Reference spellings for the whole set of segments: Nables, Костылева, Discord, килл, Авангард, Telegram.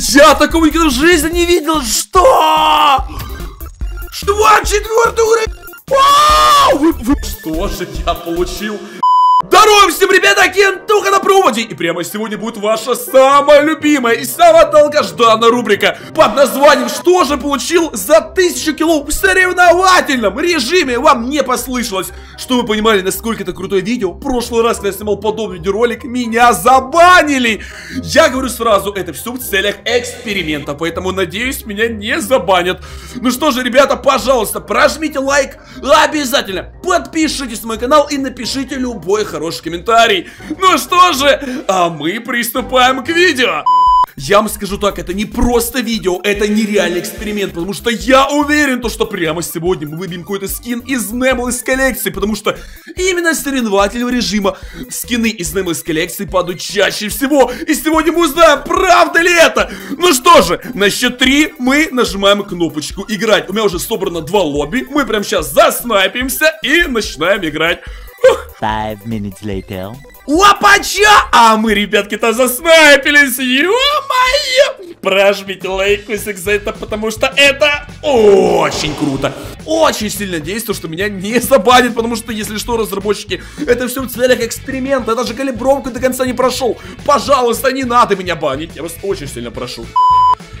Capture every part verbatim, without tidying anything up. Я такого никогда в жизни не видел! Что? Что? Четвертый уровень! Вау! Вы, вы... Что же я получил? Здорово всем, ребята, Кентуха на проводе! И прямо сегодня будет ваша самая любимая и самая долгожданная рубрика под названием «Что же получил за тысячу кило в соревновательном режиме?» Вам не послышалось, что вы понимали, насколько это крутое видео. В прошлый раз, когда я снимал подобный видеоролик, меня забанили! Я говорю сразу, это все в целях эксперимента, поэтому, надеюсь, меня не забанят. Ну что же, ребята, пожалуйста, прожмите лайк, обязательно подпишитесь на мой канал и напишите любой хороший комментарий. Ну что же, а мы приступаем к видео. Я вам скажу так, это не просто видео, это нереальный эксперимент, потому что я уверен, то, что прямо сегодня мы выбьем какой-то скин из Nables коллекции, потому что именно соревновательного режима скины из Nables коллекции падают чаще всего, и сегодня мы узнаем, правда ли это. Ну что же, на счет три мы нажимаем кнопочку «Играть». У меня уже собрано два лобби, мы прямо сейчас заснайпимся и начинаем играть. Five minutes later. Опача! А мы, ребятки-то, заснайпились! Ё-моё! Прожмите лайкусик за это, потому что это очень круто! Очень сильно действую, что меня не забанят, потому что, если что, разработчики, это все в целях эксперимента. Я даже калибровку до конца не прошел. Пожалуйста, не надо меня банить, я вас очень сильно прошу.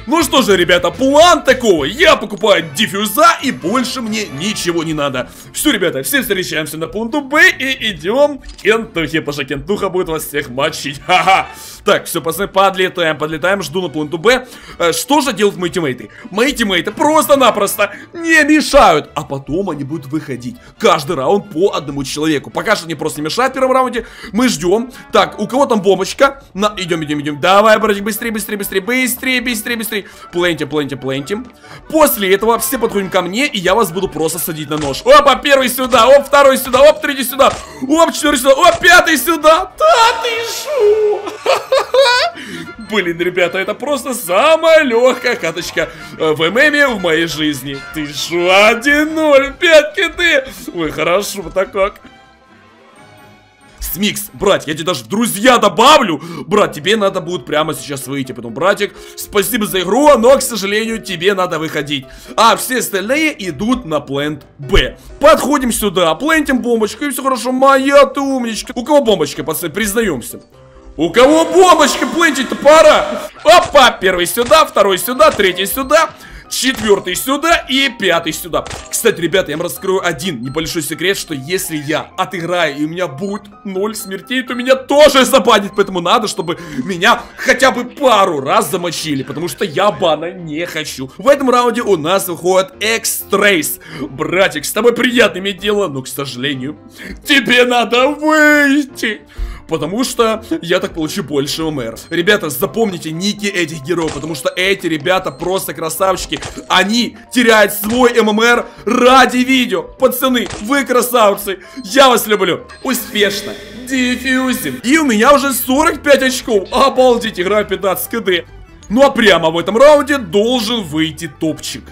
Ну что же, ребята, план такого. Я покупаю диффьюза, и больше мне ничего не надо. Все, ребята, все встречаемся на пункту Б и идем к Кентухе, потому что Кентуха будет вас всех мочить. Ха-ха. Так, все, пацаны, подлетаем, подлетаем, жду на пункту Б. Что же делают мои тиммейты? Мои тиммейты просто-напросто не мешают, а потом они будут выходить. Каждый раунд по одному человеку. Пока что они просто не мешают в первом раунде. Мы ждем. Так, у кого там бомбочка? На, идем, идем, идем. Давай, братик, быстрее, быстрее, быстрее, быстрее, быстрее, быстрее. Плентим, плентим, плентим. После этого все подходим ко мне, и я вас буду просто садить на нож. Опа, первый сюда, оп, второй сюда, оп, третий сюда, оп, четвертый сюда, оп, пятый сюда. Да ты шо? Блин, ребята, это просто самая легкая каточка в ММе в моей жизни. Ты шо, один ноль, пятки ты. Ой, хорошо-то как. Смикс, брат, я тебе даже друзья добавлю. Брат, тебе надо будет прямо сейчас выйти. Потом, братик, спасибо за игру, но, к сожалению, тебе надо выходить. А все остальные идут на плент Б. Подходим сюда, плентим бомбочку, и все хорошо. Моя ты умничка. У кого бомбочка, пацаны, признаемся? У кого бомбочка, плентить-то пора. Опа, первый сюда, второй сюда, третий сюда, четвертый сюда и пятый сюда. Кстати, ребята, я вам раскрою один небольшой секрет, что если я отыграю и у меня будет ноль смертей, то меня тоже забанят, поэтому надо, чтобы меня хотя бы пару раз замочили, потому что я бана не хочу. В этом раунде у нас выходит Экстрейс. Братик, с тобой приятно иметь дело, но, к сожалению, тебе надо выйти, потому что я так получу больше ОМР. Ребята, запомните ники этих героев, потому что эти ребята просто красавчики. Они теряют свой ММР ради видео. Пацаны, вы красавцы. Я вас люблю. Успешно диффьюзим. И у меня уже сорок пять очков. Обалдеть, играю пятнадцать КД. Ну а прямо в этом раунде должен выйти топчик.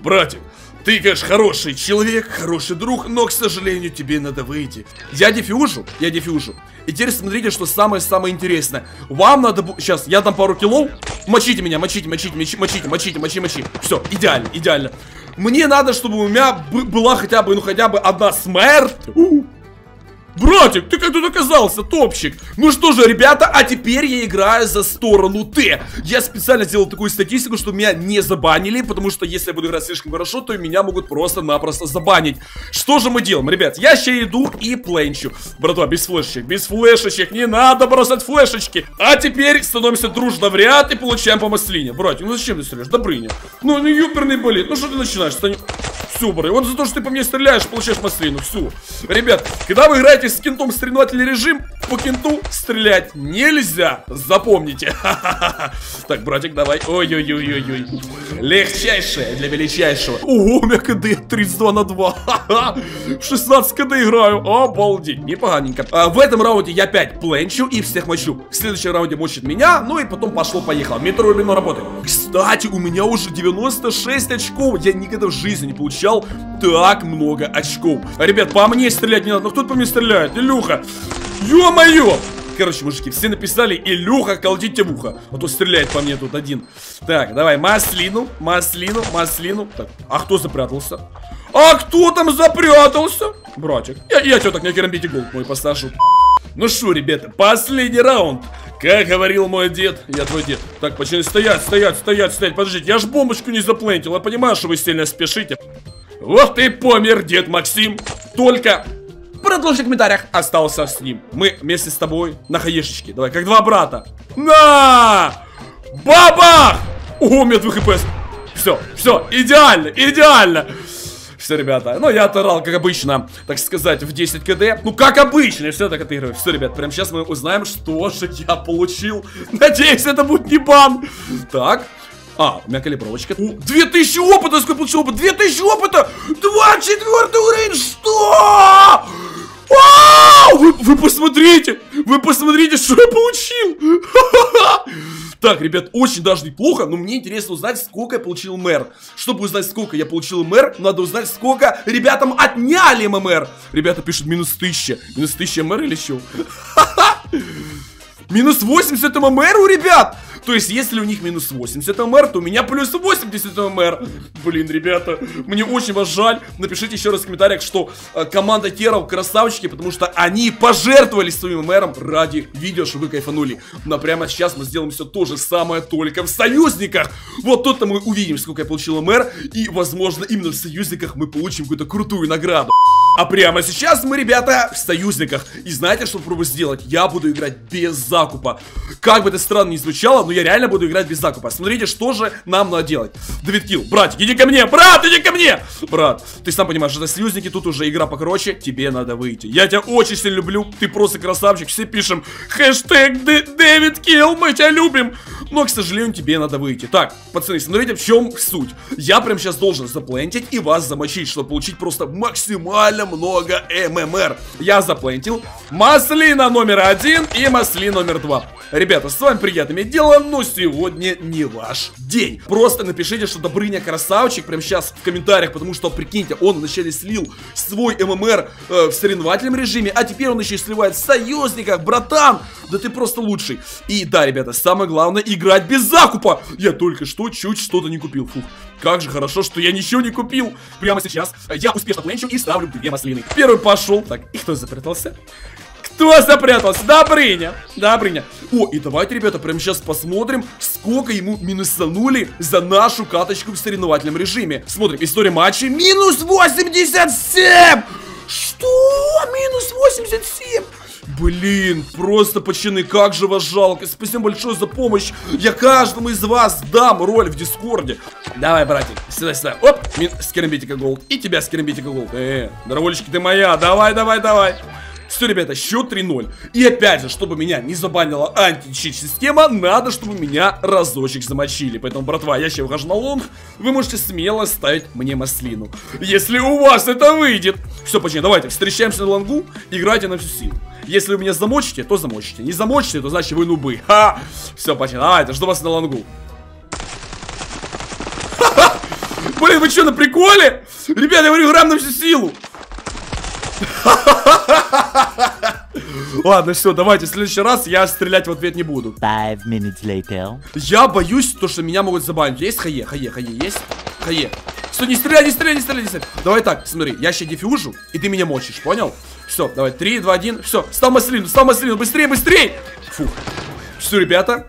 Братик, ты, конечно, хороший человек, хороший друг, но, к сожалению, тебе надо выйти. Я диффьюжу, я диффьюжу. И теперь смотрите, что самое-самое интересное. Вам надо... Сейчас, я дам пару киллов. Мочите меня, мочите, мочите, мочите, мочите, мочите, мочите, мочите. Все, идеально, идеально. Мне надо, чтобы у меня была хотя бы, ну, хотя бы одна смерть. Братик, ты как тут оказался, топчик? Ну что же, ребята, а теперь я играю за сторону Т. Я специально сделал такую статистику, что меня не забанили, потому что если я буду играть слишком хорошо, то меня могут просто-напросто забанить. Что же мы делаем, ребят? Я сейчас иду и пленчу. Братва, без флешечек, без флешечек, не надо бросать флешечки. А теперь становимся дружно в ряд и получаем по маслине. Братик, ну зачем ты стреляешь? Добрыня. Ну, ну юперный болит, ну что ты начинаешь? Стань... Все, брат, вот за то, что ты по мне стреляешь, получаешь маслину, все. Ребят, когда вы играете с кентом в соревновательный режим, по кенту стрелять нельзя, запомните. Так, братик, давай. Ой-ой-ой-ой-ой. Легчайшее для величайшего. Ого, у меня КД тридцать два на два. В шестнадцать КД играю, обалдеть, непоганенько. В этом раунде я опять пленчу и всех мочу. В следующем раунде мочит меня, ну и потом пошло-поехало. Метро и работает. Кстати, у меня уже девяносто шесть очков, я никогда в жизни не получал так много очков. Ребят, по мне стрелять не надо. Ну кто по мне стреляет? Илюха. Ё-моё! короче, мужики, все написали: Илюха, колотите в ухо. А то стреляет по мне тут один. Так, давай, маслину, маслину, маслину. Так, а кто запрятался? А кто там запрятался? Братик, я, я чё так не керамбите голд мой поставшу. Ну шо, ребята, последний раунд. Как говорил мой дед, я твой дед. Так, почему стоять, стоять, стоять, стоять, подождите, я ж бомбочку не заплентил, я понимаю, что вы сильно спешите. Вот ты помер, дед Максим. Только продолжи в комментариях, остался с ним. Мы вместе с тобой на хаешечке. Давай, как два брата. На! Бабах! О, у меня два хпс. Все, все, идеально, идеально. Все, ребята, ну я оторвал, как обычно, так сказать, в десять ка дэ. Ну, как обычно, я все так отыгрываю. Все, ребят, прямо сейчас мы узнаем, что же я получил. Надеюсь, это будет не бан. Так. А, у меня калибровочка. две тысячи опыта, сколько получил опыт? две тысячи опыта! двадцать четвёртый уровень, что? Вы, вы посмотрите, вы посмотрите, что я получил. Так, ребят, очень даже неплохо, но мне интересно узнать, сколько я получил эм эр. Чтобы узнать, сколько я получил эм эр, надо узнать, сколько ребятам отняли эм эр. Ребята пишут минус тысяча. Минус тысяча эм эр или что? Минус восемьдесят эм эр у ребят. То есть, если у них минус восемьдесят эм эр, то у меня плюс восемьдесят эм эр. Блин, ребята, мне очень вас жаль. Напишите еще раз в комментариях, что э, команда Керов красавчики, потому что они пожертвовали своим эм эр ради видео, чтобы вы кайфанули. Но прямо сейчас мы сделаем все то же самое, только в союзниках. Вот тут-то мы увидим, сколько я получил эм эр. И, возможно, именно в союзниках мы получим какую-то крутую награду. А прямо сейчас мы, ребята, в союзниках. И знаете, что попробую сделать? Я буду играть без закупа. Как бы это странно ни звучало, но я реально буду играть без закупа. Смотрите, что же нам надо делать. Давидкилл, братик, иди ко мне, брат, иди ко мне. Брат, ты сам понимаешь, это союзники, тут уже игра покороче, тебе надо выйти. Я тебя очень сильно люблю, ты просто красавчик. Все пишем хэштег Дэвидкилл, мы тебя любим. Но, к сожалению, тебе надо выйти. Так, пацаны, смотрите, в чем суть. Я прям сейчас должен заплентить и вас замочить, чтобы получить просто максимально много эм эм эр. Я заплентил маслина номер один и маслина номер два. Ребята, с вами приятно иметь дело, но сегодня не ваш день. Просто напишите, что Добрыня красавчик, прямо сейчас в комментариях, потому что, прикиньте, он вначале слил свой эм эм эр э, в соревновательном режиме, а теперь он еще и сливает в союзниках. Братан, да ты просто лучший. И да, ребята, самое главное, играть без закупа. Я только что чуть что-то не купил. Фух, как же хорошо, что я ничего не купил. Прямо сейчас я успешно пленчу и ставлю две маслины. Первый пошел. Так, и кто запрятался? Кто запрятался? Добрыня. Добрыня. О, и давайте, ребята, прямо сейчас посмотрим, сколько ему минусанули за нашу каточку в соревновательном режиме. Смотрим, история матча. Минус восемьдесят семь! Что? Минус восемьдесят семь? Блин, просто пацаны, как же вас жалко. Спасибо большое за помощь. Я каждому из вас дам роль в Дискорде. Давай, братик, сюда, сюда. Оп, скирамбитика голд. И тебя скирамбитика голд. Э, дроволечки, ты моя. Давай, давай, давай. Все, ребята, счет три ноль. И опять же, чтобы меня не забанила античит-система, надо, чтобы меня разочек замочили. Поэтому, братва, я сейчас выхожу на лонг. Вы можете смело ставить мне маслину, если у вас это выйдет. Все, пацаны, давайте, встречаемся на лонгу. Играйте на всю силу. Если вы меня замочите, то замочите. Не замочите, то значит вы нубы. Ха! Все, пацаны, давайте, жду вас на лонгу. Ха-ха! Блин, вы что, на приколе? Ребята, я говорю, играем на всю силу. Ладно, все, давайте, в следующий раз я стрелять в ответ не буду. пять минут later. Я боюсь, то, что меня могут забанить. Есть хае, хае, хае, есть? Хае. Все, не стреляй, не стреляй, не стреляй, не стреляй. Давай так, смотри, я сейчас дефьюжу, и ты меня мочишь, понял? Все, давай, три, два, один, все, стал маслину, стал маслину, быстрее, быстрее. Фух. Все, ребята,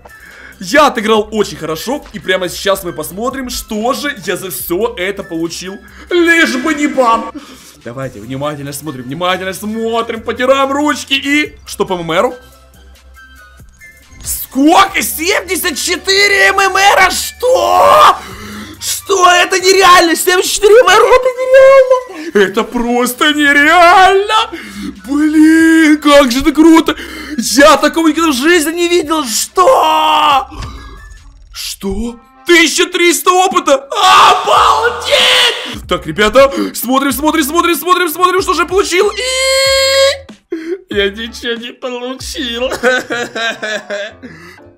я отыграл очень хорошо, и прямо сейчас мы посмотрим, что же я за все это получил. Лишь бы не бан. Давайте, внимательно смотрим, внимательно смотрим, потираем ручки и... Что по эм эм эру? Сколько? семьдесят четыре эм эм эра? Что? Что? Это нереально! семьдесят четыре эм эм эра, это нереально! Это просто нереально! Блин, как же это круто! Я такого никогда в жизни не видел! Что? Что? тысяча триста опыта! Обалдеть! Так, ребята, смотрим, смотрим, смотрим, смотрим, смотрим, что же я получил. И... я ничего не получил.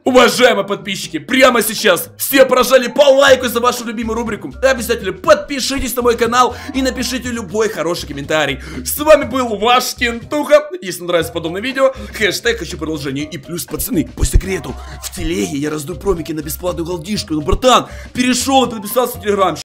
Уважаемые подписчики, прямо сейчас все прожали по лайку за вашу любимую рубрику. Обязательно подпишитесь на мой канал и напишите любой хороший комментарий. С вами был ваш Кентуха. Если нравится подобное видео, хэштег «Хочу продолжение». И плюс, пацаны, по секрету, в телеге я раздаю промики на бесплатную голдишку. Ну, братан, перешел и подписался в телеграм.